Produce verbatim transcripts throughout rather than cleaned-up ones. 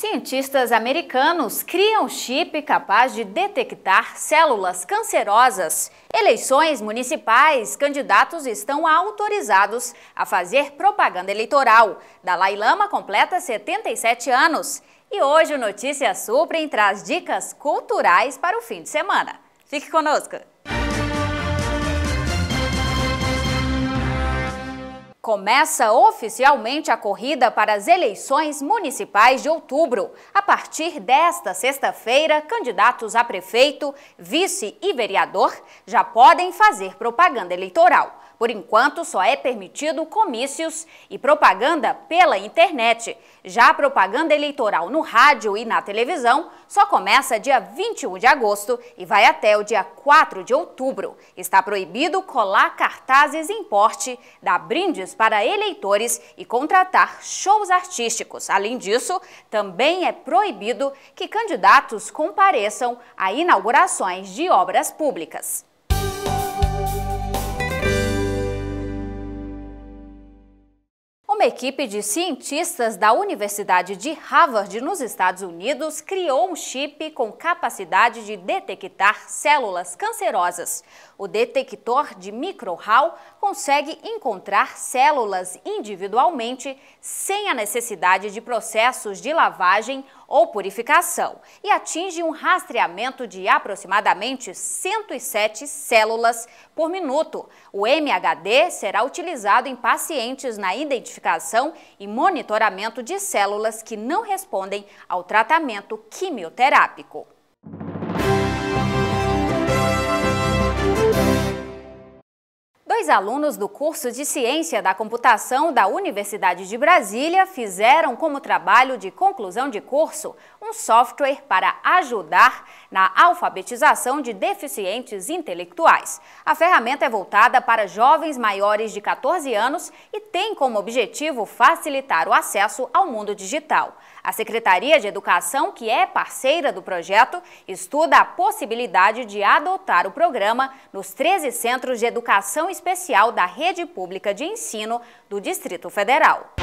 Cientistas americanos criam chip capaz de detectar células cancerosas. Eleições municipais, candidatos estão autorizados a fazer propaganda eleitoral. Dalai Lama completa setenta e sete anos. E hoje o Notícia Suprem traz dicas culturais para o fim de semana. Fique conosco! Começa oficialmente a corrida para as eleições municipais de outubro. A partir desta sexta-feira, candidatos a prefeito, vice e vereador já podem fazer propaganda eleitoral. Por enquanto, só é permitido comícios e propaganda pela internet. Já a propaganda eleitoral no rádio e na televisão só começa dia vinte e um de agosto e vai até o dia quatro de outubro. Está proibido colar cartazes em porte, dar brindes para eleitores e contratar shows artísticos. Além disso, também é proibido que candidatos compareçam a inaugurações de obras públicas. Uma equipe de cientistas da Universidade de Harvard, nos Estados Unidos, criou um chip com capacidade de detectar células cancerosas. O detector de micro-Hall consegue encontrar células individualmente sem a necessidade de processos de lavagem ou purificação e atinge um rastreamento de aproximadamente cento e sete células por minuto. O M H D será utilizado em pacientes na identificação e monitoramento de células que não respondem ao tratamento quimioterápico. Dois alunos do curso de Ciência da Computação da Universidade de Brasília fizeram como trabalho de conclusão de curso um software para ajudar na alfabetização de deficientes intelectuais. A ferramenta é voltada para jovens maiores de quatorze anos e tem como objetivo facilitar o acesso ao mundo digital. A Secretaria de Educação, que é parceira do projeto, estuda a possibilidade de adotar o programa nos treze centros de educação especial Especial da Rede Pública de Ensino do Distrito Federal.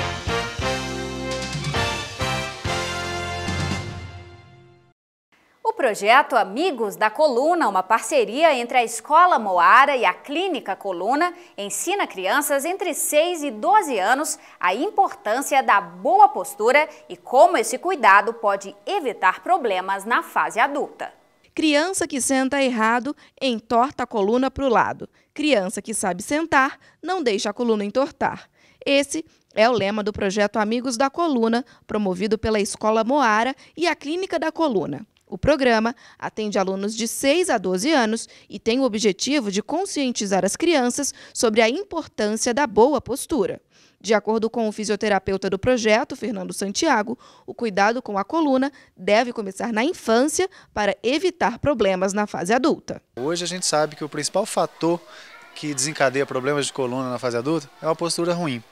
O projeto Amigos da Coluna, uma parceria entre a Escola Moara e a Clínica Coluna, ensina crianças entre seis e doze anos a importância da boa postura e como esse cuidado pode evitar problemas na fase adulta. Criança que senta errado, entorta a coluna para o lado. Criança que sabe sentar, não deixa a coluna entortar. Esse é o lema do projeto Amigos da Coluna, promovido pela Escola Moara e a Clínica da Coluna. O programa atende alunos de seis a doze anos e tem o objetivo de conscientizar as crianças sobre a importância da boa postura. De acordo com o fisioterapeuta do projeto, Fernando Santiago, o cuidado com a coluna deve começar na infância para evitar problemas na fase adulta. Hoje a gente sabe que o principal fator que desencadeia problemas de coluna na fase adulta é uma postura ruim.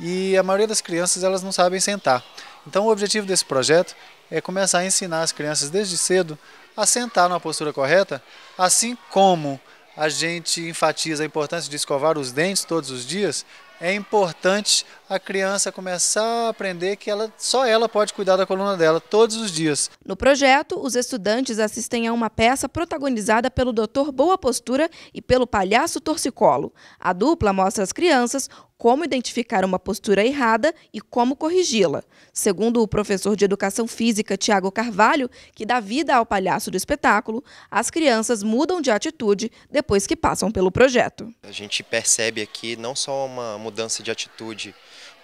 E a maioria das crianças elas não sabem sentar. Então o objetivo desse projeto é começar a ensinar as crianças desde cedo a sentar numa postura correta, assim como a gente enfatiza a importância de escovar os dentes todos os dias. É importante a criança começar a aprender que ela, só ela pode cuidar da coluna dela todos os dias. No projeto, os estudantes assistem a uma peça protagonizada pelo doutor Boa Postura e pelo palhaço torcicolo. A dupla mostra às crianças como identificar uma postura errada e como corrigi-la. Segundo o professor de Educação Física, Tiago Carvalho, que dá vida ao palhaço do espetáculo, as crianças mudam de atitude depois que passam pelo projeto. A gente percebe aqui não só uma mudança de atitude,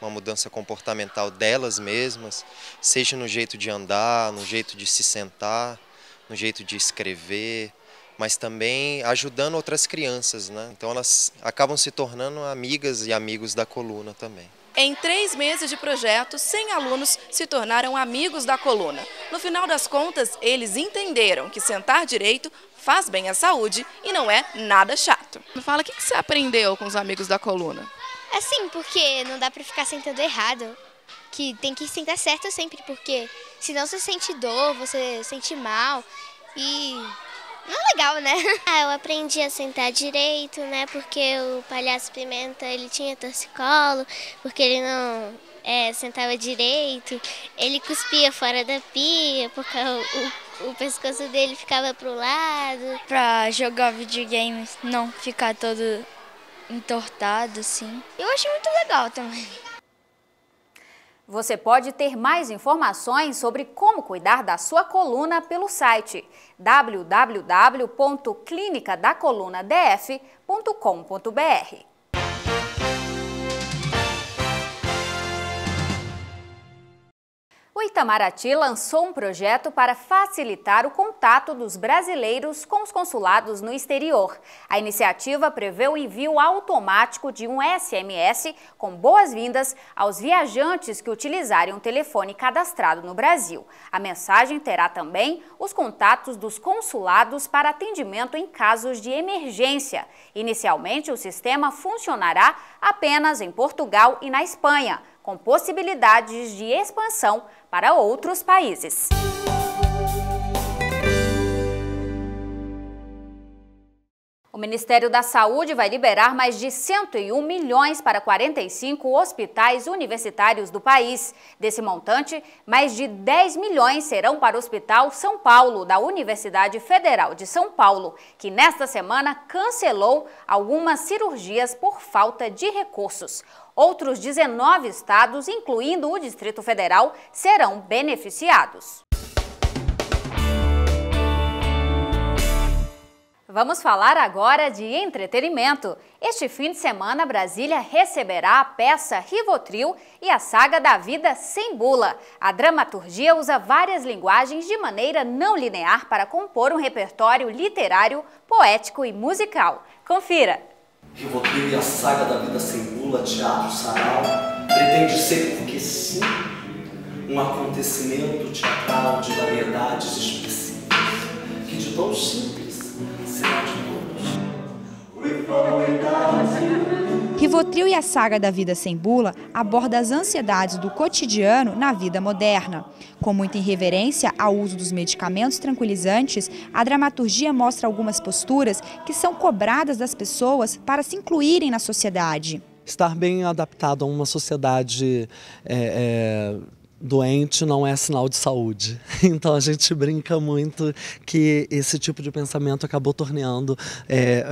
uma mudança comportamental delas mesmas, seja no jeito de andar, no jeito de se sentar, no jeito de escrever, mas também ajudando outras crianças, né? Então elas acabam se tornando amigas e amigos da coluna também. Em três meses de projeto, cem alunos se tornaram amigos da coluna. No final das contas, eles entenderam que sentar direito faz bem à saúde e não é nada chato. Me fala, o que você aprendeu com os amigos da coluna? Assim, porque não dá para ficar sentando errado, que tem que sentar certo sempre, porque senão você sente dor, você sente mal e... não é legal, né? Ah, eu aprendi a sentar direito, né? Porque o palhaço Pimenta, ele tinha torcicolo, porque ele não é, sentava direito, ele cuspia fora da pia, porque o, o, o pescoço dele ficava pro lado. Pra jogar videogame, não ficar todo entortado, assim. Eu achei muito legal também. Você pode ter mais informações sobre como cuidar da sua coluna pelo site w w w ponto clínica da coluna d f ponto com ponto b r. O Itamaraty lançou um projeto para facilitar o contato dos brasileiros com os consulados no exterior. A iniciativa prevê o envio automático de um S M S com boas-vindas aos viajantes que utilizarem um telefone cadastrado no Brasil. A mensagem terá também os contatos dos consulados para atendimento em casos de emergência. Inicialmente, o sistema funcionará apenas em Portugal e na Espanha, com possibilidades de expansão para outros países. O Ministério da Saúde vai liberar mais de cento e um milhões para quarenta e cinco hospitais universitários do país. Desse montante, mais de dez milhões serão para o Hospital São Paulo, da Universidade Federal de São Paulo, que nesta semana cancelou algumas cirurgias por falta de recursos. Outros dezenove estados, incluindo o Distrito Federal, serão beneficiados. Vamos falar agora de entretenimento. Este fim de semana, Brasília receberá a peça Rivotril e a saga da vida sem bula. A dramaturgia usa várias linguagens de maneira não linear para compor um repertório literário, poético e musical. Confira! Rivotril e a saga da vida sem bula, Teatro Saral, pretende ser, porque sim, um acontecimento teatral de variedades específicas, que de tão simples. Rivotril e a saga da vida sem bula aborda as ansiedades do cotidiano na vida moderna. Com muita irreverência ao uso dos medicamentos tranquilizantes, a dramaturgia mostra algumas posturas que são cobradas das pessoas para se incluírem na sociedade. Estar bem adaptado a uma sociedade é, é... doente não é sinal de saúde, então a gente brinca muito que esse tipo de pensamento acabou torneando é,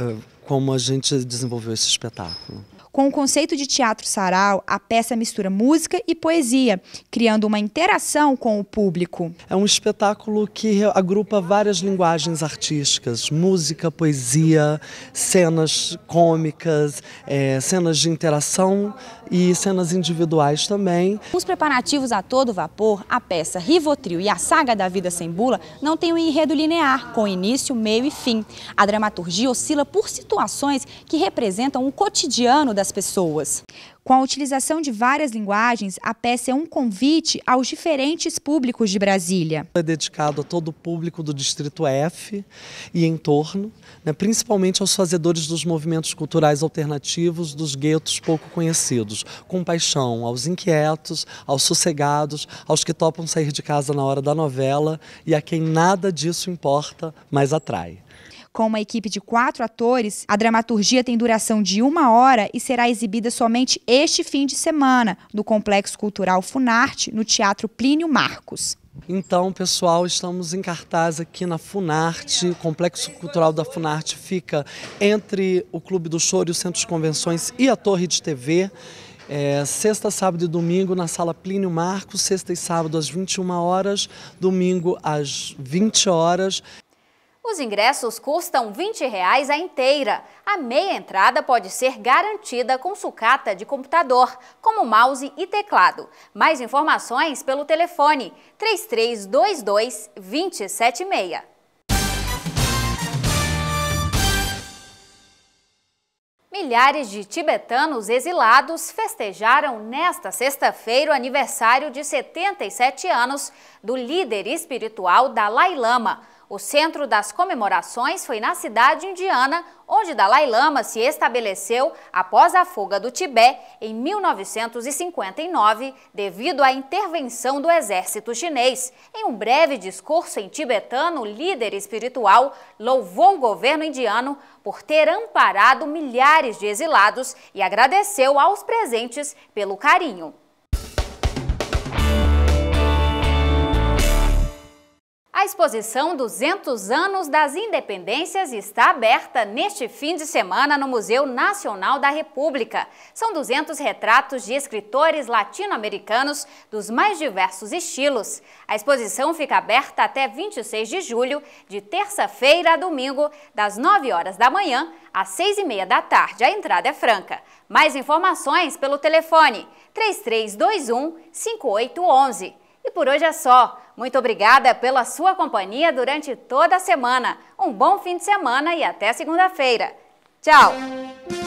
como a gente desenvolveu esse espetáculo. Com o conceito de teatro sarau, a peça mistura música e poesia, criando uma interação com o público. É um espetáculo que agrupa várias linguagens artísticas, música, poesia, cenas cômicas, é, cenas de interação e cenas individuais também. Os preparativos a todo vapor, a peça Rivotril e a saga da vida sem bula não tem um enredo linear, com início, meio e fim. A dramaturgia oscila por situações que representam o cotidiano da pessoas. Com a utilização de várias linguagens, a peça é um convite aos diferentes públicos de Brasília. É dedicado a todo o público do Distrito F e em torno, né, principalmente aos fazedores dos movimentos culturais alternativos dos guetos pouco conhecidos, com paixão aos inquietos, aos sossegados, aos que topam sair de casa na hora da novela e a quem nada disso importa, mas atrai. Com uma equipe de quatro atores, a dramaturgia tem duração de uma hora e será exibida somente este fim de semana, no Complexo Cultural Funarte, no Teatro Plínio Marcos. Então, pessoal, estamos em cartaz aqui na Funarte. O Complexo Cultural da Funarte fica entre o Clube do Choro e o Centro de Convenções e a Torre de T V. É, sexta, sábado e domingo na Sala Plínio Marcos, sexta e sábado às vinte e uma horas, domingo às vinte horas. Os ingressos custam vinte reais a inteira. A meia entrada pode ser garantida com sucata de computador, como mouse e teclado. Mais informações pelo telefone três três dois dois, dois sete seis. Milhares de tibetanos exilados festejaram nesta sexta-feira o aniversário de setenta e sete anos do líder espiritual Dalai Lama. O centro das comemorações foi na cidade indiana, onde Dalai Lama se estabeleceu após a fuga do Tibete em mil novecentos e cinquenta e nove, devido à intervenção do exército chinês. Em um breve discurso em tibetano, o líder espiritual louvou o governo indiano por ter amparado milhares de exilados e agradeceu aos presentes pelo carinho. A exposição duzentos anos das Independências está aberta neste fim de semana no Museu Nacional da República. São duzentos retratos de escritores latino-americanos dos mais diversos estilos. A exposição fica aberta até vinte e seis de julho, de terça-feira a domingo, das nove horas da manhã às seis e meia da tarde. A entrada é franca. Mais informações pelo telefone três três dois um, cinco oito um um. E por hoje é só. Muito obrigada pela sua companhia durante toda a semana. Um bom fim de semana e até segunda-feira. Tchau!